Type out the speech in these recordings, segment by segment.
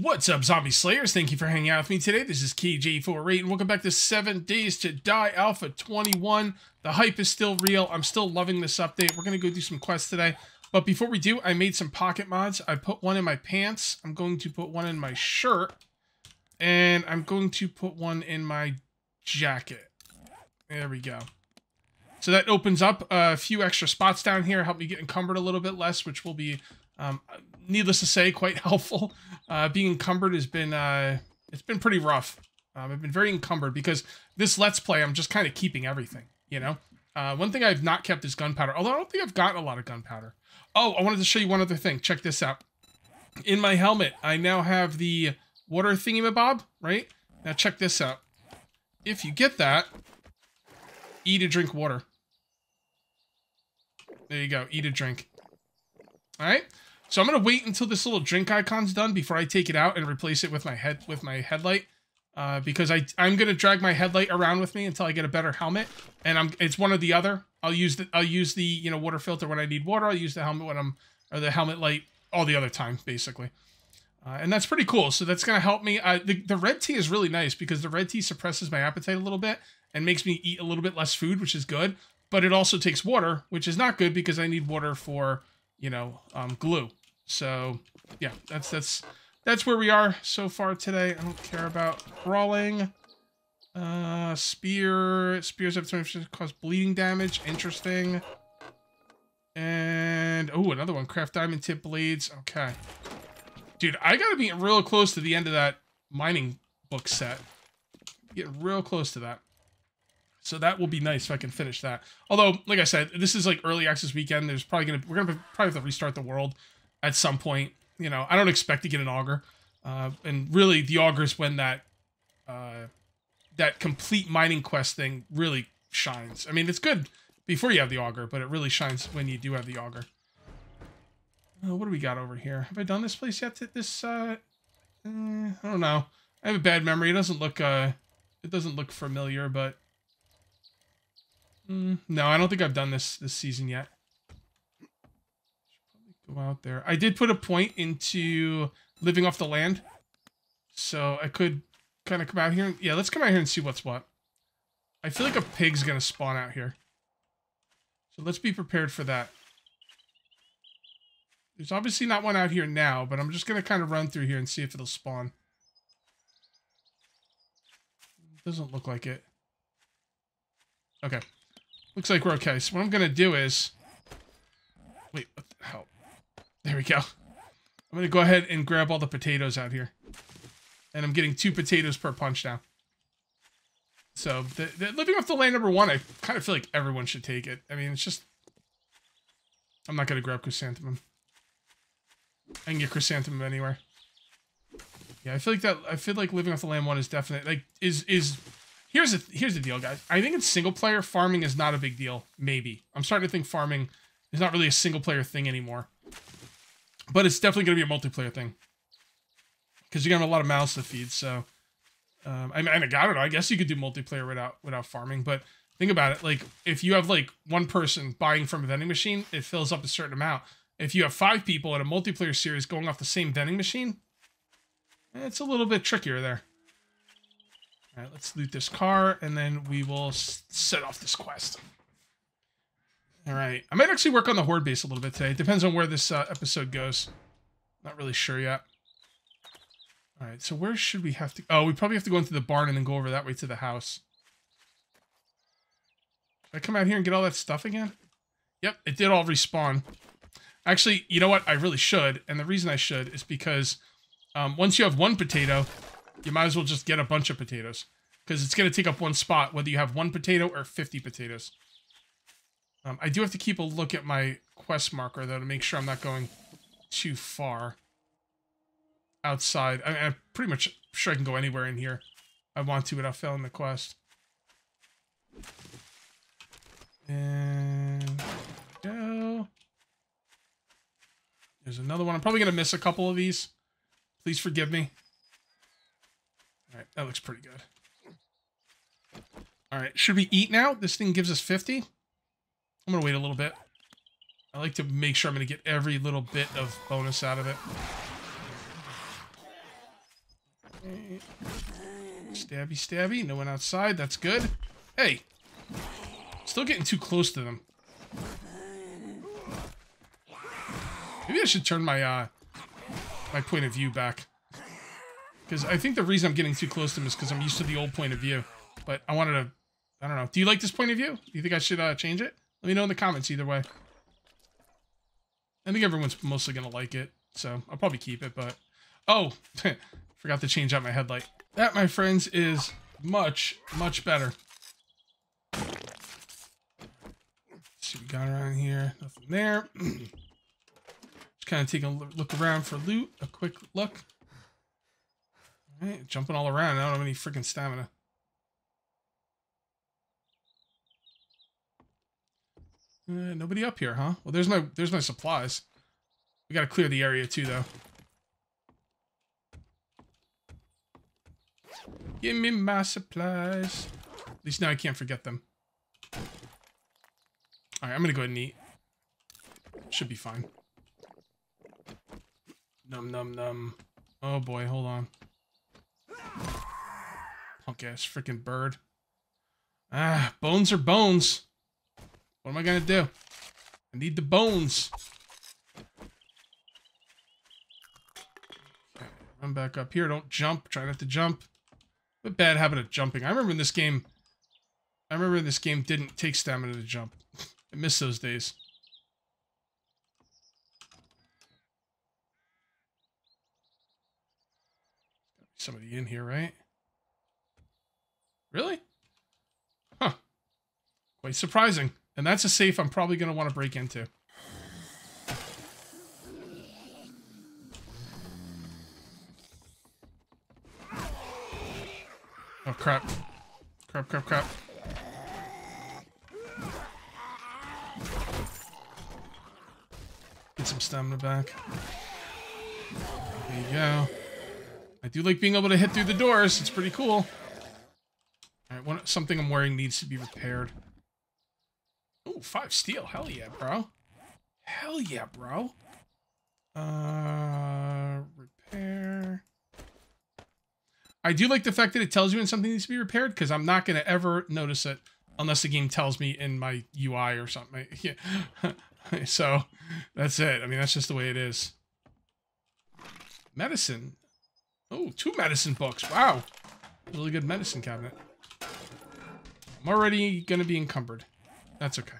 What's up, Zombie Slayers? Thank you for hanging out with me today. This is KJ48, and welcome back to 7 Days to Die, Alpha 21. The hype is still real. I'm still loving this update. We're going to go do some quests today. But before we do, I made some pocket mods. I put one in my pants. I'm going to put one in my shirt. And I'm going to put one in my jacket. There we go. So that opens up a few extra spots down here. Help me get encumbered a little bit less, which will be... needless to say, quite helpful. Being encumbered has been, it's been pretty rough. I've been very encumbered because this Let's Play, I'm just kind of keeping everything, you know? One thing I've not kept is gunpowder, although I don't think I've gotten a lot of gunpowder. Oh, I wanted to show you one other thing. Check this out. In my helmet, I now have the water thingamabob, right? Now check this out. If you get that, E to drink water. There you go, E to drink. All right? So I'm going to wait until this little drink icon's done before I take it out and replace it with my headlight, because I'm going to drag my headlight around with me until I get a better helmet, and it's one or the other. I'll use the you know, water filter when I need water. I'll use the helmet when the helmet light all the other time, basically. And that's pretty cool. So that's going to help me. The red tea is really nice because the red tea suppresses my appetite a little bit and makes me eat a little bit less food, which is good, but it also takes water, which is not good because I need water for, you know, glue. So, yeah, that's where we are so far today. I don't care about brawling. Spears have to cause bleeding damage. Interesting. And, oh, another one. Craft diamond tip blades. Okay. Dude, I gotta be real close to the end of that mining book set. Get real close to that. So that will be nice if I can finish that. Although, like I said, this is like early access weekend. There's probably gonna, we're gonna probably have to restart the world at some point. You know, I don't expect to get an auger, and really the augers when that that complete mining quest thing really shines. I mean, it's good before you have the auger, but it really shines when you do have the auger. What do we got over here? Have I done this place yet? I don't know. I have a bad memory. It doesn't look familiar, but no, I don't think I've done this season yet. Go out there. I did put a point into living off the land, so I could kind of come out here. And, yeah, let's come out here and see what's what. I feel like a pig's gonna spawn out here, so let's be prepared for that. There's obviously not one out here now, but I'm just gonna kind of run through here and see if it'll spawn. Doesn't look like it. Okay, looks like we're okay. So what I'm gonna do is, wait, what the hell? There we go. I'm going to go ahead and grab all the potatoes out here. And I'm getting 2 potatoes per punch now. So, the living off the land #1, I kind of feel like everyone should take it. I mean, it's just... I'm not going to grab chrysanthemum. I can get chrysanthemum anywhere. Yeah, I feel like that... I feel like living off the land 1 is definite. Like, Here's the deal, guys. I think in single player, farming is not a big deal. Maybe. I'm starting to think farming is not really a single player thing anymore. But it's definitely going to be a multiplayer thing. Because you're going to have a lot of mouths to feed, so... I don't know, I guess you could do multiplayer without farming, but think about it. Like, if you have, like, 1 person buying from a vending machine, it fills up a certain amount. If you have 5 people in a multiplayer series going off the same vending machine, it's a little bit trickier there. Alright, let's loot this car, and then we will set off this quest. All right, I might actually work on the horde base a little bit today. It depends on where this episode goes. Not really sure yet. All right, so where should we have to... Oh, we probably have to go into the barn and then go over that way to the house. Did I come out here and get all that stuff again? Yep, it did all respawn. Actually, you know what? I really should, and the reason I should is because once you have 1 potato, you might as well just get a bunch of potatoes, because it's going to take up 1 spot, whether you have 1 potato or 50 potatoes. I do have to keep a look at my quest marker, though, to make sure I'm not going too far outside. I mean, I'm pretty much sure I can go anywhere in here I want to without failing the quest. And go. There's another one. I'm probably going to miss a couple of these. Please forgive me. All right, that looks pretty good. All right, should we eat now? This thing gives us 50. I'm going to wait a little bit. I like to make sure I'm going to get every little bit of bonus out of it. Stabby, stabby. No one outside. That's good. Hey! Still getting too close to them. Maybe I should turn my, my point of view back. Because I think the reason I'm getting too close to them is because I'm used to the old point of view. But I wanted to... I don't know. Do you like this point of view? Do you think I should change it? Let me know in the comments either way. I think everyone's mostly going to like it. So I'll probably keep it, but... Oh! Forgot to change out my headlight. That, my friends, is much, much better. Let's see what we got around here. Nothing there. Just kind of take a look around for loot. A quick look. Alright, jumping all around. I don't have any freaking stamina. Nobody up here, huh? Well, there's no supplies. We gotta clear the area too, though. Give me my supplies. At least now I can't forget them. All right, I'm gonna go ahead and eat. Should be fine. Num num num. Oh boy, hold on. Punk ass freaking bird. Ah, bones are bones. What am I gonna do? I need the bones. Okay, I'm back up here. Don't jump. Try not to jump. What a bad habit of jumping. I remember this game didn't take stamina to jump. I miss those days. Somebody in here, right? Really? Huh. Quite surprising. And that's a safe I'm probably going to want to break into. Oh, crap. Crap, crap, crap. Get some stamina back. There you go. I do like being able to hit through the doors. It's pretty cool. All right, something I'm wearing needs to be repaired. Ooh, 5 steel. Hell yeah, bro. Hell yeah, bro. Repair. I do like the fact that it tells you when something needs to be repaired, because I'm not going to ever notice it unless the game tells me in my UI or something. Yeah. So, that's it. I mean, that's just the way it is. Medicine. Oh, 2 medicine books. Wow. Really good medicine cabinet. I'm already going to be encumbered. That's okay.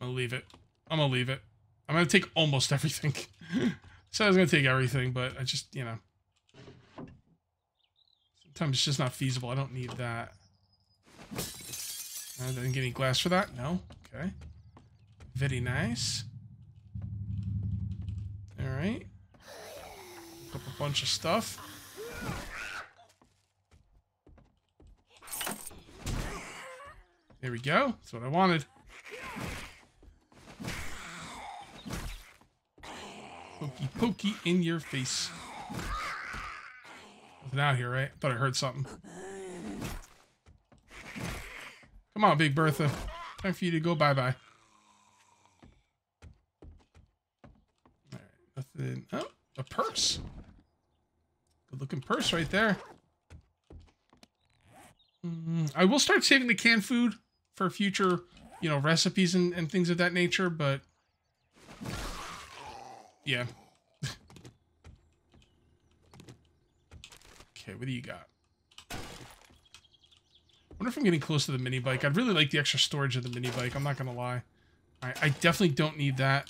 I'll leave it. I'm going to leave it. I'm going to take almost everything. So I was going to take everything, but I just, you know. Sometimes it's just not feasible. I don't need that. I didn't get any glass for that? No? Okay. Very nice. Alright. Pick up a bunch of stuff. There we go. That's what I wanted. Pokey pokey in your face. Nothing out here, right? I thought I heard something. Come on, Big Bertha. Time for you to go bye-bye. Nothing. Oh, a purse. Good looking purse right there. I will start saving the canned food for future, you know, recipes and things of that nature, but yeah. Okay, what do you got? I wonder if I'm getting close to the mini bike. I'd really like the extra storage of the mini bike. I'm not gonna lie. Alright, I definitely don't need that.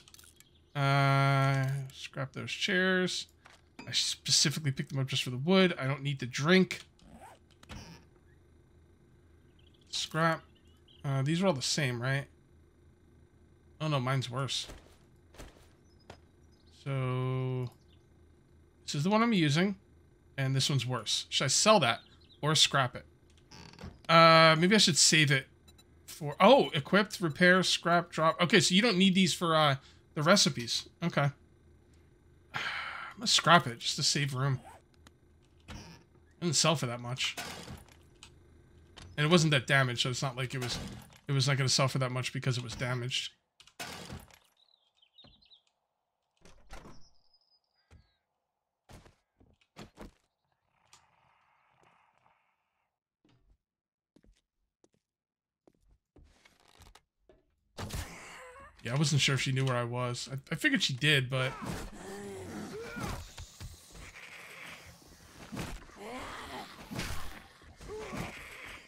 Scrap those chairs. I specifically picked them up just for the wood. I don't need the drink. Scrap. These are all the same, right? Oh no, mine's worse. So this is the one I'm using, and this one's worse. Should I sell that or scrap it? Maybe I should save it for... Oh, equipped, repair, scrap, drop. Okay, so you don't need these for the recipes. Okay. I'm gonna scrap it just to save room. I didn't sell for that much. And it wasn't that damaged, so it's not like it was not going to suffer that much because it was damaged. Yeah, I wasn't sure if she knew where I was. I figured she did, but...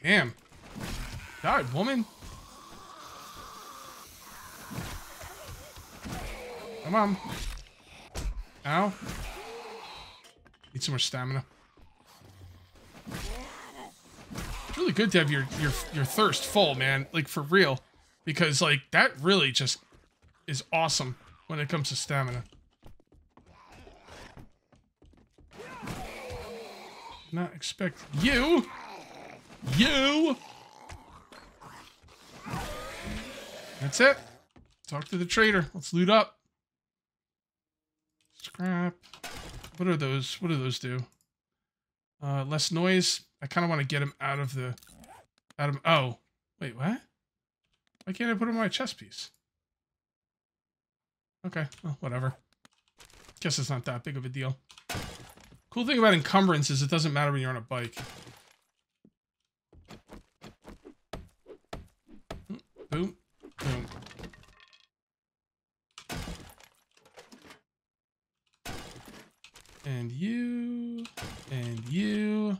Damn. Die, woman. Come on. Ow. Need some more stamina. It's really good to have your thirst full, man. Like, for real. Because, like, that really just... is awesome when it comes to stamina. Not expect you. That's it. Talk to the trader. Let's loot up. Scrap. What are those? What do those do? Less noise. I kind of want to get him out of the. Oh, wait, what? Why can't I put him on my chest piece? Okay, well, whatever. Guess it's not that big of a deal. Cool thing about encumbrance is it doesn't matter when you're on a bike. Boom, boom. And you, and you.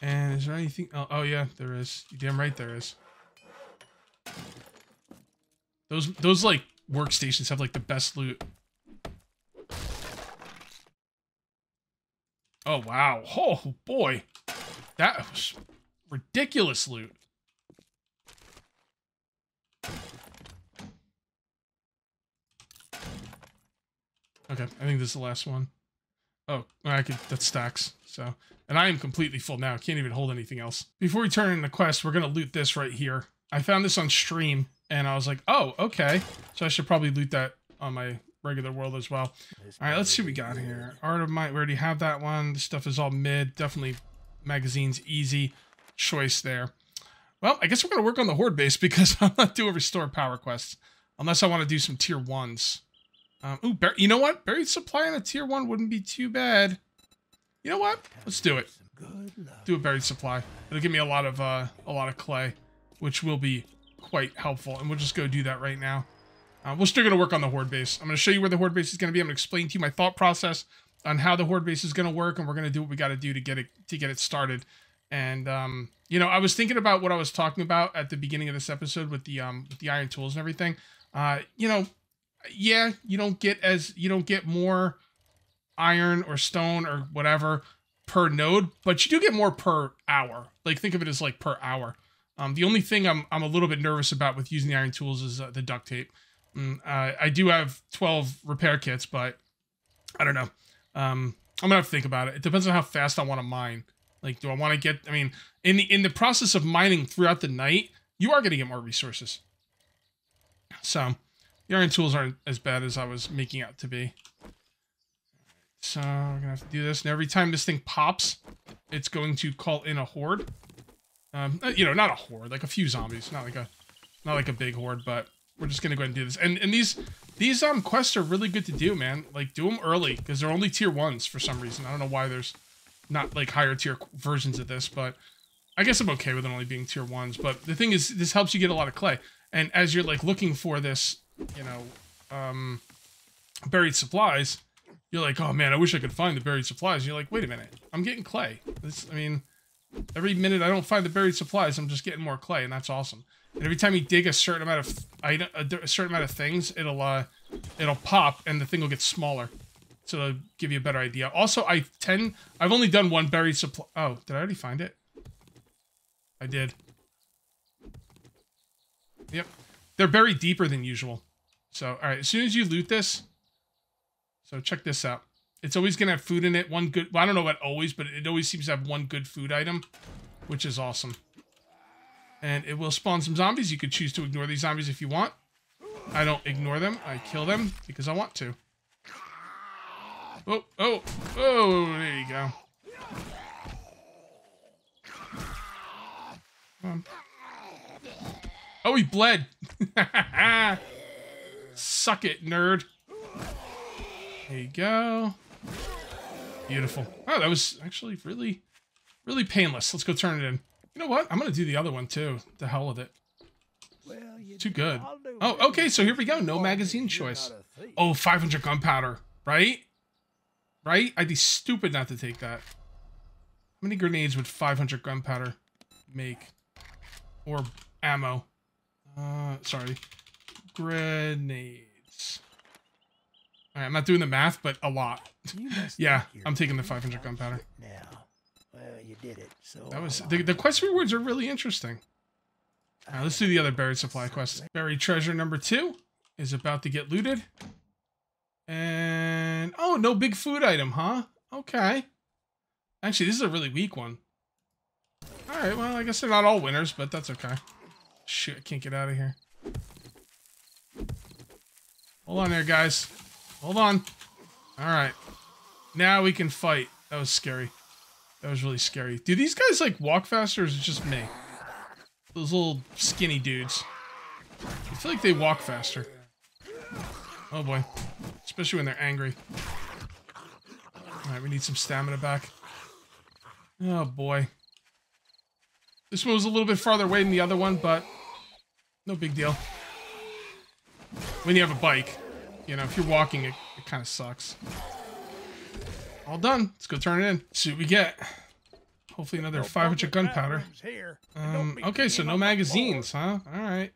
And is there anything? Oh yeah, there is. You're damn right there is. Those like workstations have like the best loot. Oh wow. Oh boy. That was ridiculous loot. Okay, I think this is the last one. Oh, I could, that stacks. So, and I am completely full now. I can't even hold anything else. Before we turn in the quest, we're gonna loot this right here. I found this on stream. And I was like, oh, okay. So I should probably loot that on my regular world as well. All right, let's see what we got here. Art of Might, we already have that one. This stuff is all mid. Definitely magazines, easy choice there. Well, I guess we're going to work on the Horde base because I'm not doing Restore Power quests. Unless I want to do some Tier 1s. Ooh, you know what? Buried Supply in a Tier 1 wouldn't be too bad. You know what? Let's do it. Do a Buried Supply. It'll give me a lot of clay, which will be... quite helpful, and we'll just go do that right now. We're still going to work on the Horde base. I'm going to show you where the Horde base is going to be. I'm going to explain to you my thought process on how the Horde base is going to work, and we're going to do what we got to do to get it started. And you know, I was thinking about what I was talking about at the beginning of this episode with the iron tools and everything. You know, yeah, you don't get more iron or stone or whatever per node, but you do get more per hour. Like think of it as like per hour. The only thing I'm a little bit nervous about with using the iron tools is the duct tape. I do have 12 repair kits, but I don't know. I'm gonna have to think about it. It depends on how fast I want to mine. Like, do I want to get? I mean, in the process of mining throughout the night, you are gonna get more resources. So, the iron tools aren't as bad as I was making out to be. So we're gonna have to do this. And every time this thing pops, it's going to call in a horde. You know, not a horde, like a few zombies, not like a big horde, but we're just gonna go ahead and do this. And these quests are really good to do, man. Like do them early because they're only tier 1s for some reason. I don't know why there's not like higher tier versions of this, but I guess I'm okay with it only being tier 1s. But the thing is, this helps you get a lot of clay. And as you're like looking for this, you know, buried supplies, you're like, oh man, I wish I could find the buried supplies. And you're like, wait a minute, I'm getting clay. This, I mean. Every minute I don't find the buried supplies, I'm just getting more clay, and that's awesome. And every time you dig a certain amount of item, a certain amount of things, it'll pop, and the thing will get smaller, so it'll give you a better idea. Also, I've only done one buried supply. Oh, did I already find it? I did. Yep, they're buried deeper than usual. So, all right, as soon as you loot this, so check this out. It's always going to have food in it. One good... Well, I don't know about always, but it always seems to have one good food item, which is awesome. And it will spawn some zombies. You could choose to ignore these zombies if you want. I don't ignore them. I kill them because I want to. Oh, oh, oh, there you go. Oh, he bled. Suck it, nerd. There you go. Beautiful. Oh, that was actually really, really painless. Let's go turn it in. You know what? I'm going to do the other one, too. The hell with it. Well, too good. Oh, okay. So here we go. No magazine choice. Oh, 500 gunpowder. Right? Right? I'd be stupid not to take that. How many grenades would 500 gunpowder make? Or ammo? Sorry. Grenades. All right, I'm not doing the math, but a lot. Yeah, I'm taking the 500 gunpowder. Now, well, you did it. So that was the quest rewards are really interesting. All right, let's do the other buried supply quest. Buried treasure number 2 is about to get looted. And oh, no big food item, huh? Okay. Actually, this is a really weak one. All right, well, I guess they're not all winners, but that's okay. Shoot, I can't get out of here. Hold on there, guys. Hold on. All right. Now we can fight. That was scary. That was really scary. Do these guys, like, walk faster, or is it just me? Those little skinny dudes. I feel like they walk faster. Oh, boy. Especially when they're angry. All right, we need some stamina back. Oh, boy. This one was a little bit farther away than the other one, but no big deal. When you have a bike. You know, if you're walking, it kind of sucks. All done. Let's go turn it in. See what we get. Hopefully another 500 gunpowder. Okay, so no magazines, huh? All right.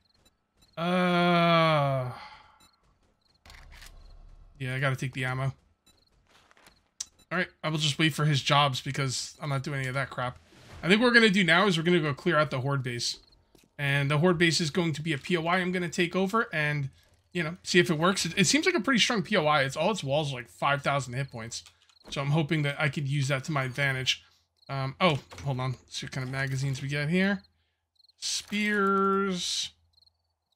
Yeah, I gotta take the ammo. All right, I will just wait for his jobs because I'm not doing any of that crap. I think what we're gonna do now is we're gonna go clear out the horde base. And the horde base is going to be a POI I'm gonna take over and... You know, see if it works. It seems like a pretty strong POI. It's all its walls are like 5,000 hit points. So I'm hoping that I could use that to my advantage. Oh, hold on. Let's see what kind of magazines we get here. Spears.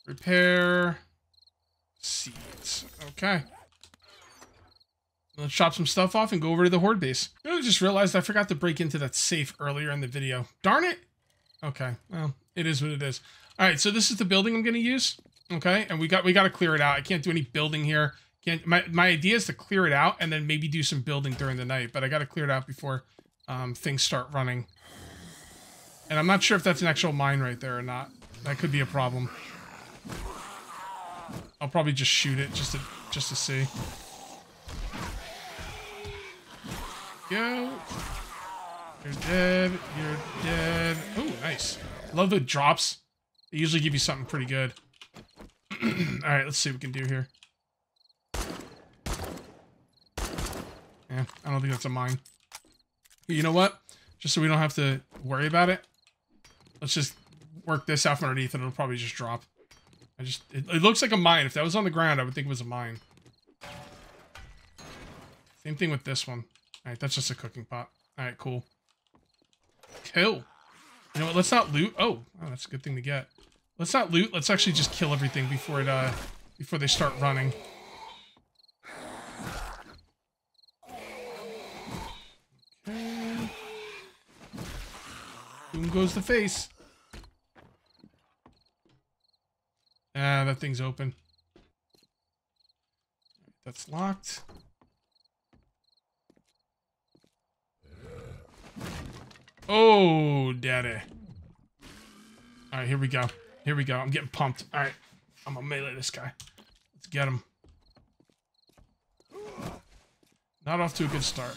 Repair. Seeds. Okay. Let's chop some stuff off and go over to the horde base. You know, I just realized I forgot to break into that safe earlier in the video. Darn it. Okay. Well, it is what it is. All right. So this is the building I'm going to use. Okay, and we got to clear it out. I can't do any building here. My idea is to clear it out and then maybe do some building during the night, but I got to clear it out before things start running. And I'm not sure if that's an actual mine right there or not. That could be a problem. I'll probably just shoot it just to see. Go. You're dead. You're dead. Oh, nice. Love the drops. They usually give you something pretty good. All right, let's see what we can do here. Yeah, I don't think that's a mine. You know what? Just so we don't have to worry about it, let's just work this out from underneath, and it'll probably just drop. It looks like a mine. If that was on the ground, I would think it was a mine. Same thing with this one. All right, that's just a cooking pot. All right, cool. Kill. You know what? Let's not loot. Oh, that's a good thing to get. Let's not loot. Let's actually just kill everything before it before they start running. Okay. Boom goes the face. Ah, that thing's open. That's locked. Oh, daddy. All right, here we go. Here we go. I'm getting pumped. All right. I'm going to melee this guy. Let's get him. Not off to a good start.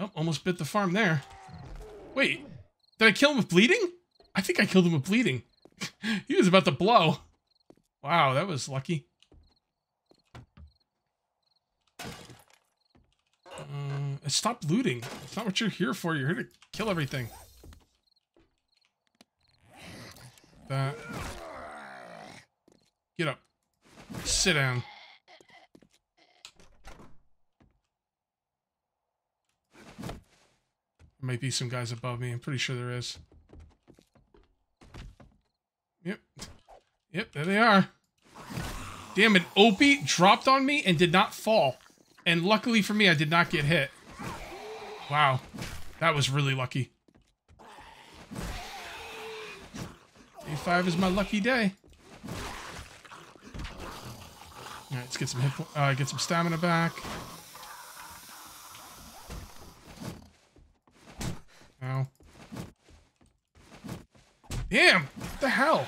Oh, almost bit the farm there. Wait. Did I kill him with bleeding? I think I killed him with bleeding. He was about to blow. Wow, that was lucky. Stop looting. It's not what you're here for. You're here to kill everything. That. Get up. Sit down. There might be some guys above me. I'm pretty sure there is. Yep. Yep, there they are. Damn it. Opie dropped on me and did not fall. And luckily for me, I did not get hit. Wow. That was really lucky. Day 5 is my lucky day. Alright, let's get some hit, get some stamina back. Ow. Damn! What the hell?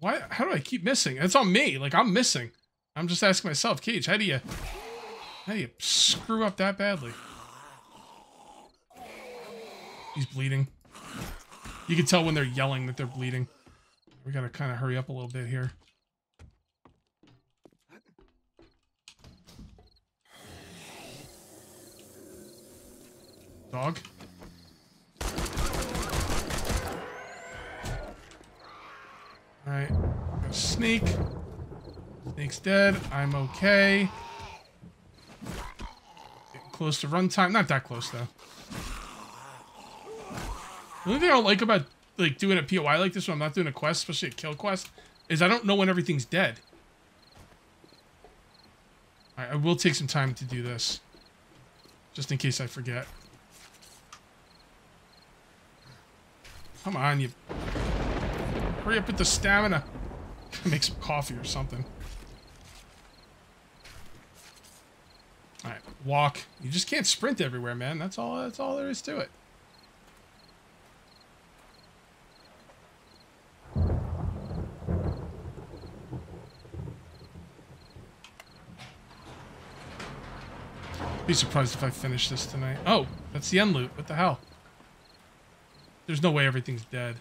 Why? How do I keep missing? It's on me. Like, I'm missing. I'm just asking myself, Cage, how do you screw up that badly? He's bleeding. You can tell when they're yelling that they're bleeding. We gotta kind of hurry up a little bit here. Dog. Alright. Snake. Snake's dead. I'm okay. Getting close to run time. Not that close, though. The only thing I don't like about like doing a POI like this when I'm not doing a quest, especially a kill quest, is I don't know when everything's dead. Alright, I will take some time to do this. Just in case I forget. Come on, you. Hurry up with the stamina. Make some coffee or something. Alright, walk. You just can't sprint everywhere, man. That's all there is to it. I'd be surprised if I finish this tonight. Oh, that's the end loot. What the hell? There's no way everything's dead.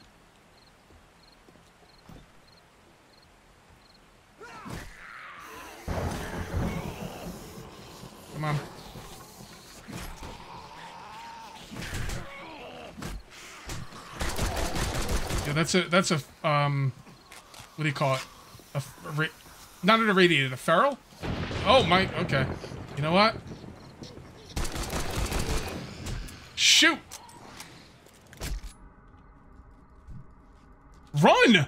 Come on. Yeah, that's a what do you call it? Not an irradiated, a feral? Oh my, okay. You know what? Shoot! Run!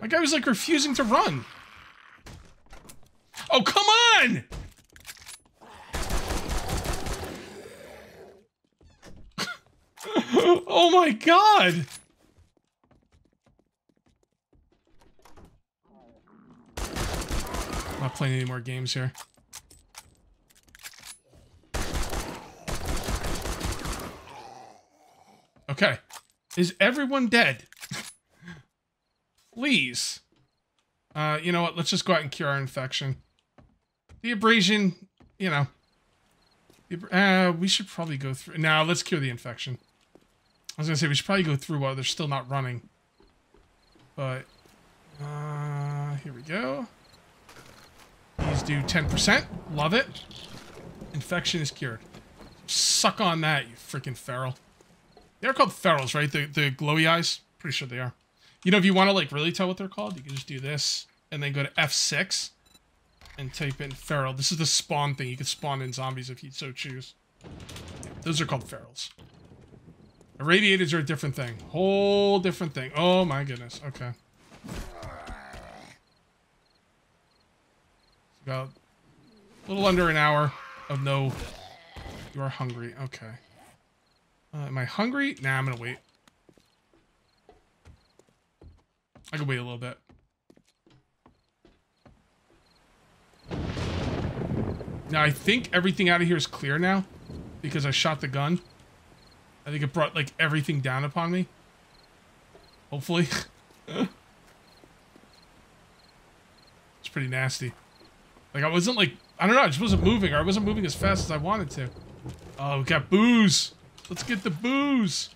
My guy was like refusing to run. Oh, come on! Oh my god! I'm not playing any more games here. Okay. Is everyone dead? Please. You know what? Let's just go out and cure our infection. The abrasion, you know. We should probably go through. Now, let's cure the infection. I was going to say, we should probably go through while they're still not running. But, here we go. These do 10%. Love it. Infection is cured. Suck on that, you freaking feral. They're called ferals, right? The glowy eyes? Pretty sure they are. You know, if you want to, like, really tell what they're called, you can just do this, and then go to F6, and type in feral. This is the spawn thing. You can spawn in zombies if you so choose. Yeah, those are called ferals. Irradiators are a different thing. Whole different thing. Oh, my goodness. Okay. It's about a little under an hour of no... You are hungry. Okay. Am I hungry? Nah, I'm gonna wait. I can wait a little bit. Now, I think everything out of here is clear now, because I shot the gun. I think it brought, like, everything down upon me. Hopefully. It's pretty nasty. Like, I wasn't, like... I don't know, I just wasn't moving, or I wasn't moving as fast as I wanted to. Oh, we got booze! Let's get the booze!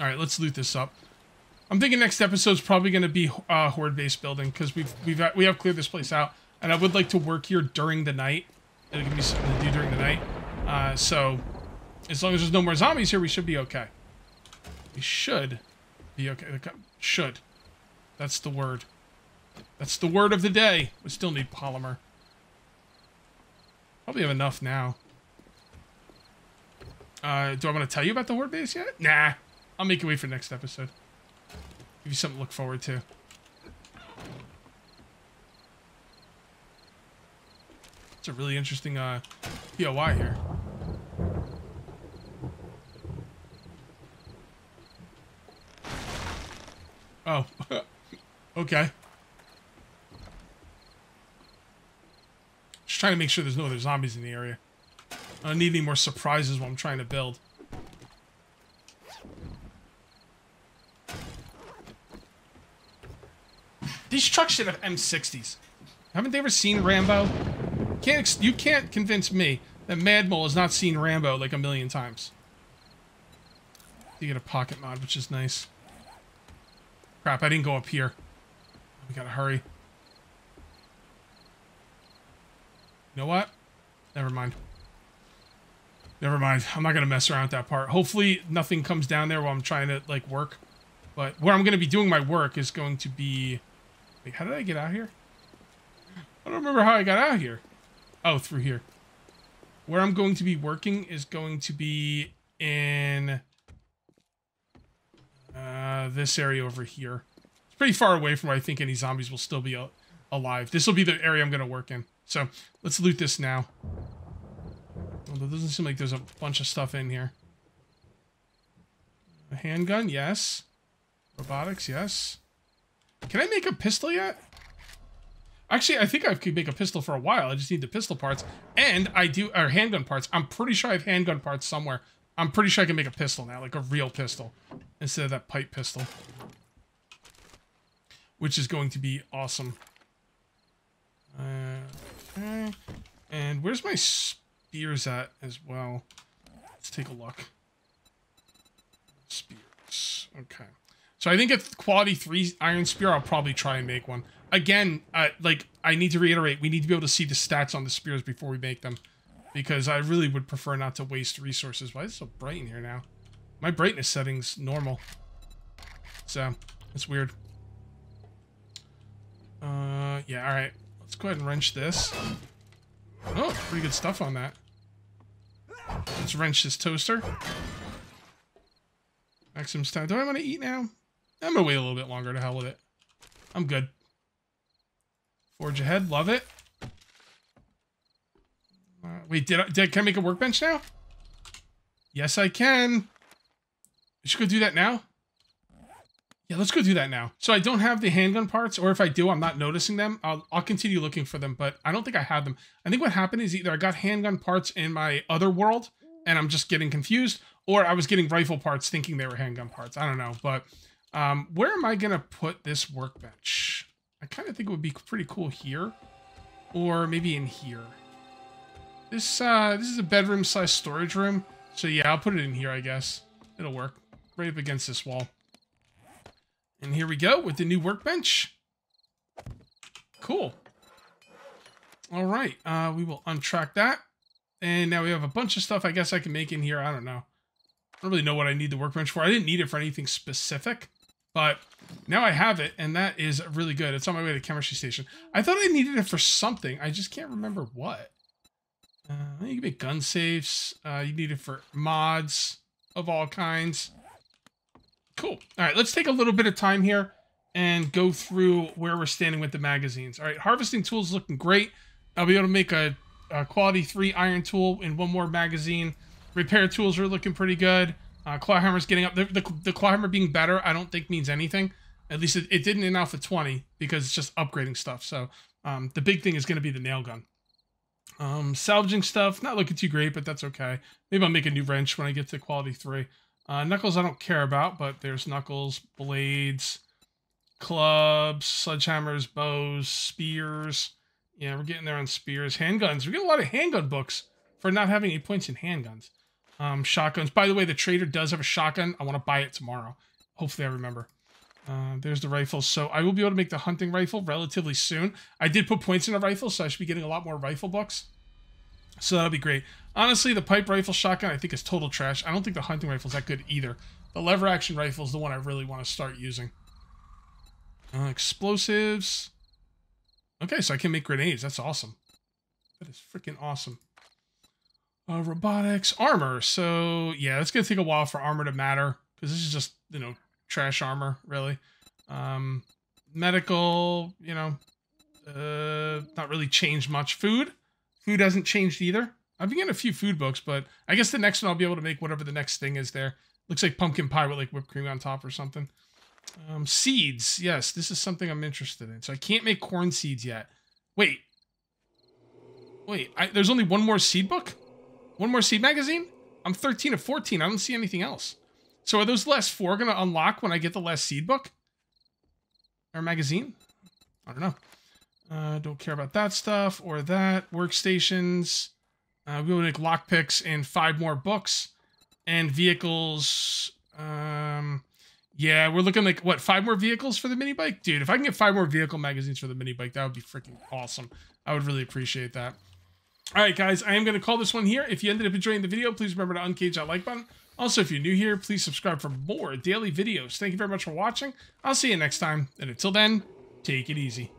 Alright, let's loot this up. I'm thinking next episode's probably going to be horde base building, because we have cleared this place out. And I would like to work here during the night. It'll give me something to do during the night. So, as long as there's no more zombies here, we should be okay. We should be okay. Should. That's the word. That's the word of the day. We still need polymer. Probably have enough now. Do I want to tell you about the horde base yet? Nah. I'll make it wait for the next episode. Give you something to look forward to. It's a really interesting POI here. Oh, okay. Just trying to make sure there's no other zombies in the area. I don't need any more surprises while I'm trying to build. These trucks should have M60s. Haven't they ever seen Rambo? You can't convince me that Mad Mole has not seen Rambo like a million times. You get a pocket mod, which is nice. Crap, I didn't go up here. We gotta hurry. You know what? Never mind. Never mind. I'm not gonna mess around with that part. Hopefully nothing comes down there while I'm trying to, like, work. But where I'm gonna be doing my work is going to be... Wait, how did I get out here? I don't remember how I got out here. Oh, through here. Where I'm going to be working is going to be in this area over here. It's pretty far away from where I think any zombies will still be alive. This will be the area I'm going to work in. So let's loot this now. Although it doesn't seem like there's a bunch of stuff in here. A handgun, yes. Robotics, yes. Can I make a pistol yet? Actually, I think I could make a pistol for a while. I just need the pistol parts. And I do, or handgun parts. I'm pretty sure I have handgun parts somewhere. I'm pretty sure I can make a pistol now, like a real pistol, instead of that pipe pistol. Which is going to be awesome. Okay. And where's my spears at as well? Let's take a look. Spears. Okay. So I think a quality 3 iron spear, I'll probably try and make one. Again, like, I need to reiterate, we need to be able to see the stats on the spears before we make them. Because I really would prefer not to waste resources. Why is it so bright in here now? My brightness setting's normal. So, it's weird. Yeah, alright. Let's go ahead and wrench this. Oh, pretty good stuff on that. Let's wrench this toaster. Maximum time. Do I want to eat now? I'm going to wait a little bit longer, to hell with it. I'm good. Forge ahead, love it. Wait, can I make a workbench now? Yes, I can. I should go do that now. Yeah, let's go do that now. So I don't have the handgun parts, or if I do, I'm not noticing them. I'll continue looking for them, but I don't think I have them. I think what happened is either I got handgun parts in my other world, and I'm just getting confused, or I was getting rifle parts thinking they were handgun parts. I don't know, but where am I going to put this workbench? I kind of think it would be pretty cool here, or maybe in here. This is a bedroom / storage room. So yeah, I'll put it in here, I guess. It'll work. Right up against this wall. And here we go with the new workbench. Cool. Alright, we will untrack that. And now we have a bunch of stuff I guess I can make in here. I don't know. I don't really know what I need the workbench for. I didn't need it for anything specific. But now I have it, and that is really good. It's on my way to the chemistry station. I thought I needed it for something. I just can't remember what. You can make gun safes. You need it for mods of all kinds. Cool. All right, let's take a little bit of time here and go through where we're standing with the magazines. All right, harvesting tools looking great. I'll be able to make a quality 3 iron tool in one more magazine. Repair tools are looking pretty good. Clawhammer's getting up. The clawhammer being better, I don't think means anything. At least it didn't in Alpha 20 because it's just upgrading stuff. So the big thing is going to be the nail gun. Salvaging stuff, not looking too great, but that's okay. Maybe I'll make a new wrench when I get to quality 3. Knuckles I don't care about, but there's knuckles, blades, clubs, sledgehammers, bows, spears. Yeah, we're getting there on spears. Handguns. We get a lot of handgun books for not having any points in handguns. Shotguns. By the way, the trader does have a shotgun. I want to buy it tomorrow. Hopefully I remember. There's the rifle, so I will be able to make the hunting rifle relatively soon. I did put points in a rifle, so I should be getting a lot more rifle books. So that'll be great. Honestly, the pipe rifle shotgun I think is total trash. I don't think the hunting rifle is that good either. The lever action rifle is the one I really want to start using. Explosives. Okay, so I can make grenades. That's awesome. That is freaking awesome. Robotics. Armor. So yeah, it's going to take a while for armor to matter. because this is just, you know, trash armor, really. Medical, you know, not really changed much. Food hasn't changed either. I've been getting a few food books, but I guess the next one I'll be able to make whatever the next thing is there. Looks like pumpkin pie with like whipped cream on top or something. Seeds. Yes, this is something I'm interested in. So I can't make corn seeds yet. Wait. Wait, there's only one more seed book? One more seed magazine? I'm 13 of 14. I don't see anything else. So are those last four going to unlock when I get the last seed book? Or magazine? I don't know. Don't care about that stuff or that. Workstations. We will make lockpicks and 5 more books. And vehicles. Yeah, we're looking like, what, 5 more vehicles for the mini bike? Dude, if I can get 5 more vehicle magazines for the mini bike, that would be freaking awesome. I would really appreciate that. All right, guys, I am going to call this one here. If you ended up enjoying the video, please remember to uncage that like button. Also, if you're new here, please subscribe for more daily videos. Thank you very much for watching. I'll see you next time. And until then, take it easy.